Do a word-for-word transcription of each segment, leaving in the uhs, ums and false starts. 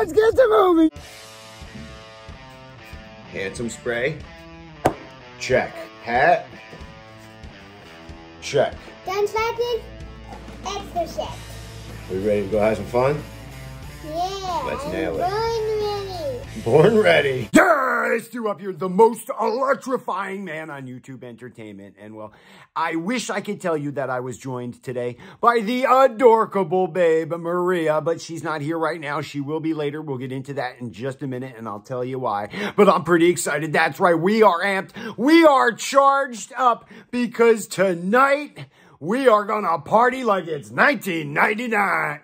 Let's get to moving. Handsome spray. Check. Hat. Check. Dance like extra check. Are we ready to go have some fun? Yeah. Let's nail it. Born ready. Born ready. Yeah, it's Duhop here, the most electrifying man on YouTube entertainment. And well, I wish I could tell you that I was joined today by the adorable babe, Maria, but she's not here right now. She will be later. We'll get into that in just a minute and I'll tell you why. But I'm pretty excited. That's right. We are amped. We are charged up because tonight we are going to party like it's nineteen ninety-nine.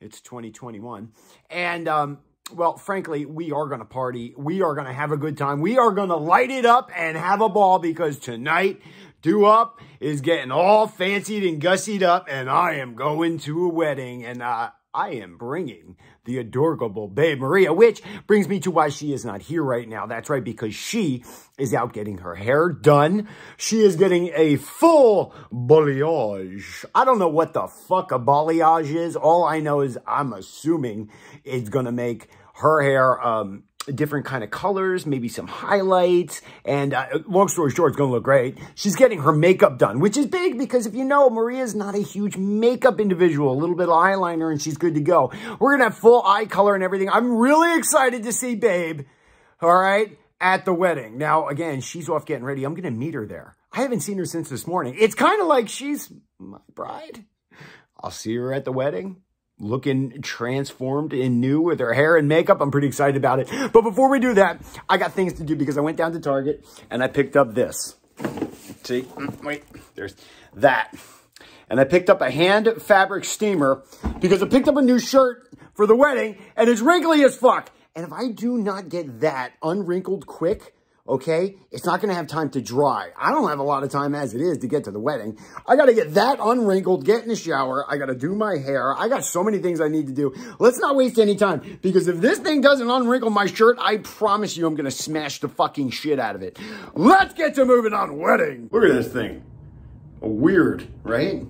It's twenty twenty-one. And, um, well, frankly, we are going to party. We are going to have a good time. We are going to light it up and have a ball because tonight, Duhop is getting all fancied and gussied up, and I am going to a wedding, and uh, I am bringing the adorable babe Maria, which brings me to why she is not here right now. That's right, because she is out getting her hair done. She is getting a full balayage. I don't know what the fuck a balayage is. All I know is I'm assuming it's going to make her hair um, different kind of colors, maybe some highlights. And uh, long story short, it's going to look great. She's getting her makeup done, which is big because if you know, Maria's not a huge makeup individual. A little bit of eyeliner and she's good to go. We're going to have full eye color and everything. I'm really excited to see babe, all right, at the wedding. Now, again, she's off getting ready. I'm going to meet her there. I haven't seen her since this morning. It's kind of like she's my bride. I'll see her at the wedding, looking transformed and new with her hair and makeup. I'm pretty excited about it. But before we do that, I got things to do because I went down to Target and I picked up this. See, wait, there's that. And I picked up a hand fabric steamer because I picked up a new shirt for the wedding and it's wrinkly as fuck. And if I do not get that unwrinkled quick, okay, it's not going to have time to dry. I don't have a lot of time as it is to get to the wedding. I got to get that unwrinkled, get in the shower. I got to do my hair. I got so many things I need to do. Let's not waste any time because if this thing doesn't unwrinkle my shirt, I promise you I'm going to smash the fucking shit out of it. Let's get to moving on wedding. Look at this thing. Weird, right?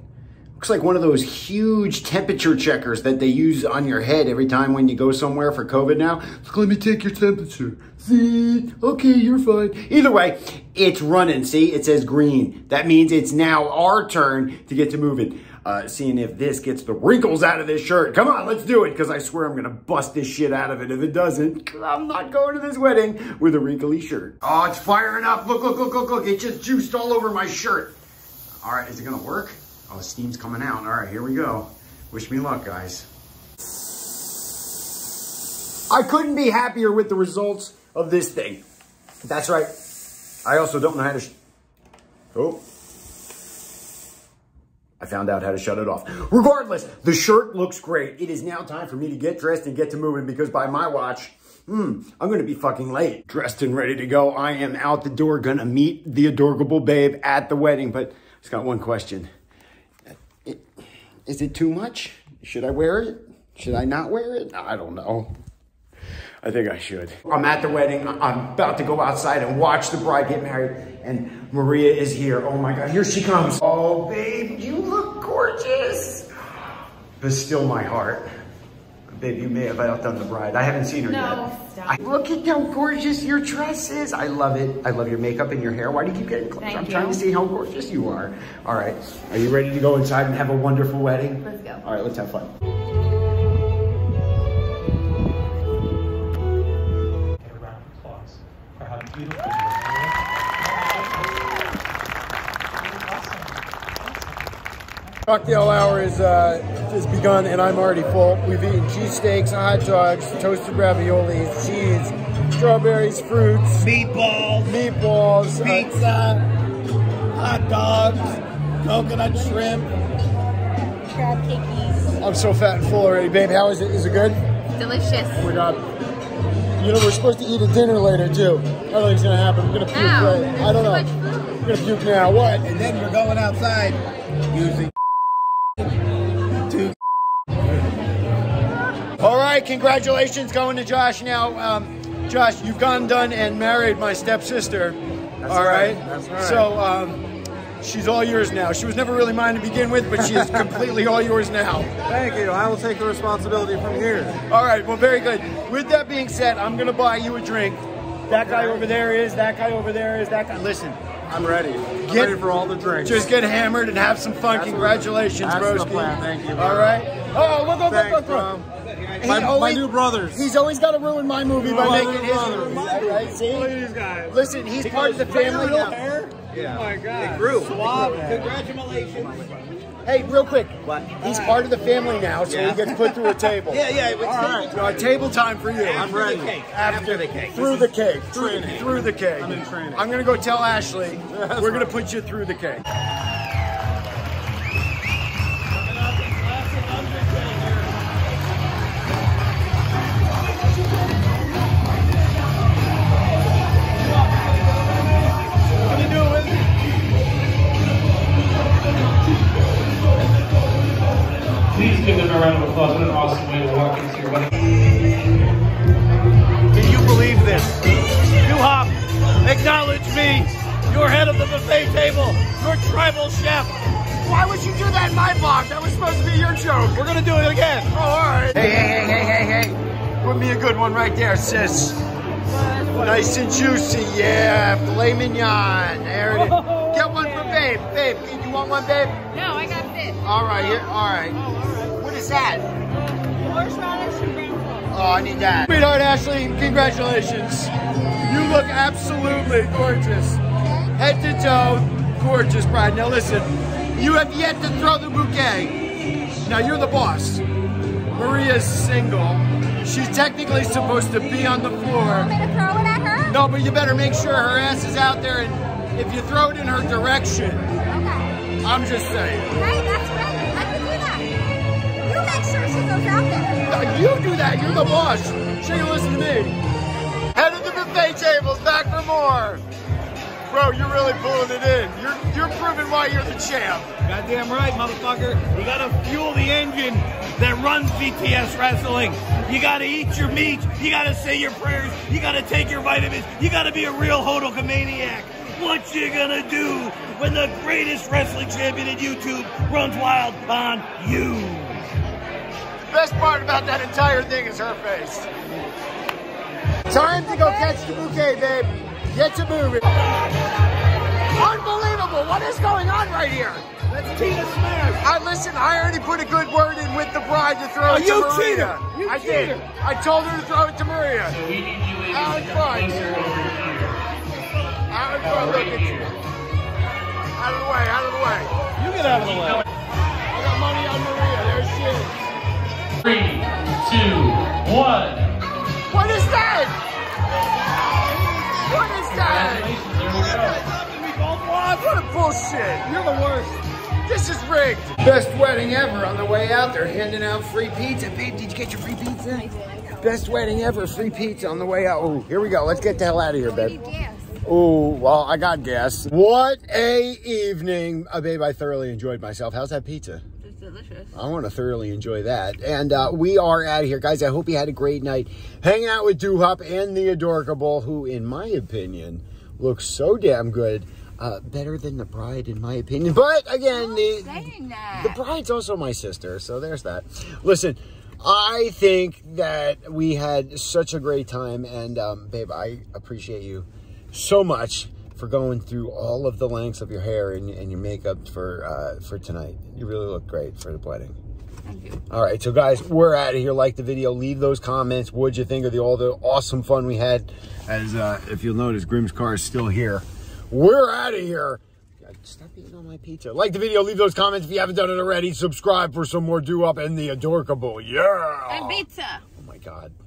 Looks like one of those huge temperature checkers that they use on your head every time when you go somewhere for COVID now. It's like, let me take your temperature. See? Okay, you're fine. Either way, it's running. See? It says green. That means it's now our turn to get to moving. Uh, seeing if this gets the wrinkles out of this shirt. Come on, let's do it, because I swear I'm going to bust this shit out of it if it doesn't. I'm not going to this wedding with a wrinkly shirt. Oh, it's firing up. Look, look, look, look, look. It just juiced all over my shirt. All right, is it going to work? Oh, the steam's coming out. All right, here we go. Wish me luck, guys. I couldn't be happier with the results of this thing. That's right. I also don't know how to... Sh oh. I found out how to shut it off. Regardless, the shirt looks great. It is now time for me to get dressed and get to moving because by my watch... Hmm, I'm going to be fucking late. Dressed and ready to go. I am out the door, going to meet the adorable babe at the wedding. But I just got one question. Is it too much? Should I wear it? Should I not wear it? I don't know. I think I should. I'm at the wedding. I'm about to go outside and watch the bride get married. And Maria is here. Oh my God, here she comes. Oh, babe, you look gorgeous. But still my heart. Babe, you may have outdone the bride. I haven't seen her no, yet. Stop. I, look at how gorgeous your dress is. I love it. I love your makeup and your hair. Why do you keep getting close? I'm you. trying to see how gorgeous you are. All right. Are you ready to go inside and have a wonderful wedding? Let's go. All right, let's have fun. A round of applause for how beautiful you are. Cocktail hour is... Uh, has begun and I'm already full. We've eaten cheesesteaks, hot dogs, toasted raviolis, cheese, strawberries, fruits, meatballs, meatballs, pizza, uh, hot dogs, coconut shrimp, crab cookies. I'm so fat and full already, babe. How is it? Is it good? Delicious. Oh my God. You know, we're supposed to eat a dinner later too. I don't think it's gonna happen. I'm gonna puke Ow, right. I don't know. I'm gonna puke now. What? And then you're going outside using. All right, congratulations going to Josh now. Um, Josh, you've gone done and married my stepsister. That's all right. right. That's right. So um, She's all yours now. She was never really mine to begin with, but she is completely all yours now. Thank you. I will take the responsibility from here. All right. Well, very good. With that being said, I'm going to buy you a drink. That guy over there is, that guy over there is, that guy. Listen. I'm ready. Get, I'm ready for all the drinks. Just get hammered and have some fun. That's Congratulations, bro. Thank you, bro. All right. Oh, look, look, Thanks, look, look, look. My, always, my new brothers. He's always got to ruin my movie my by making his movie. Right? See? Guys. Listen, he's because part of the family now. Hair? Yeah. Oh, my God. It grew. Suave. Congratulations. Hey, real quick. What? He's part of the family now, so yeah. he gets put through a table. yeah, yeah. All right. All right. Table time for you. After I'm ready. The cake. After, After the cake. Through the cake. Through, through the cake. I'm in training. I'm going to go tell Ashley. That's we're going to put you through the cake. Please give them a round of applause. What an awesome way to walk into your wedding. Can you believe this? Duhop, acknowledge me. You're head of the buffet table. You're tribal chef. Why would you do that in my box? That was supposed to be your joke. We're going to do it again. Oh, all right. Hey, hey, hey, hey, hey, hey. Would be a good one right there, sis. Nice and juicy. Yeah, filet mignon. There it is. Oh, Get one yeah. for babe. Babe, you want one, babe? No, I got this. All right, here. All right. Oh, all right. What is that? Uh, horseradish and brown flour. Oh, I need that. Sweetheart, Ashley, congratulations. You look absolutely gorgeous. Head to toe, gorgeous bride. Now listen, you have yet to throw the bouquet. Now you're the boss. Maria's single. She's technically supposed to be on the floor. You want me to throw it at her? No, but you better make sure her ass is out there, and if you throw it in her direction. Okay. I'm just saying. Right, that's great. I can do that. You make sure she goes out there. You do that. You're the boss. She can listen to me. Head of the buffet tables, back for more. Bro, you're really pulling it in. You're you're proving why you're the champ. Goddamn right, motherfucker. You gotta fuel the engine that runs B T S wrestling. You gotta eat your meat. You gotta say your prayers. You gotta take your vitamins. You gotta be a real hodocamaniac. What you gonna do when the greatest wrestling champion in YouTube runs wild on you? The best part about that entire thing is her face. Time to go catch the bouquet, babe. Get to moving. Unbelievable! What is going on right here? That's Tina Smith. I listen. I already put a good word in with the bride to throw oh, it to Maria. You cheated! You I cheated! Did. I told her to throw it to Maria. So we need you in. Out front. Out of the way, out of the way. You get out of the way. I got money on Maria, there she is. Three, two, one. What is that? What is that? What a bullshit. You're the worst. This is rigged. Best wedding ever on the way out. They're handing out free pizza. Babe, did you get your free pizza? I did, I know. Best wedding ever, free pizza on the way out. Oh, here we go. Let's get the hell out of here, babe. Oh, well, I got gas. What a evening. Oh, babe, I thoroughly enjoyed myself. How's that pizza? It's delicious. I want to thoroughly enjoy that. And uh, we are out of here. Guys, I hope you had a great night hanging out with Duhop and the Adorkable, who, in my opinion, looks so damn good. Uh, better than the bride, in my opinion. But, again, the, saying that. the bride's also my sister, so there's that. Listen. I think that we had such a great time, and, um, babe, I appreciate you so much for going through all of the lengths of your hair and, and your makeup for uh, for tonight. You really look great for the wedding. Thank you. All right, so guys, we're out of here. Like the video, leave those comments. What'd you think of the all the awesome fun we had? As uh, if you'll notice, Grimm's car is still here. We're out of here. Stop eating all my pizza. Like the video, leave those comments if you haven't done it already. Subscribe for some more Duhop and the Adorkable. Yeah. And pizza. Oh my God.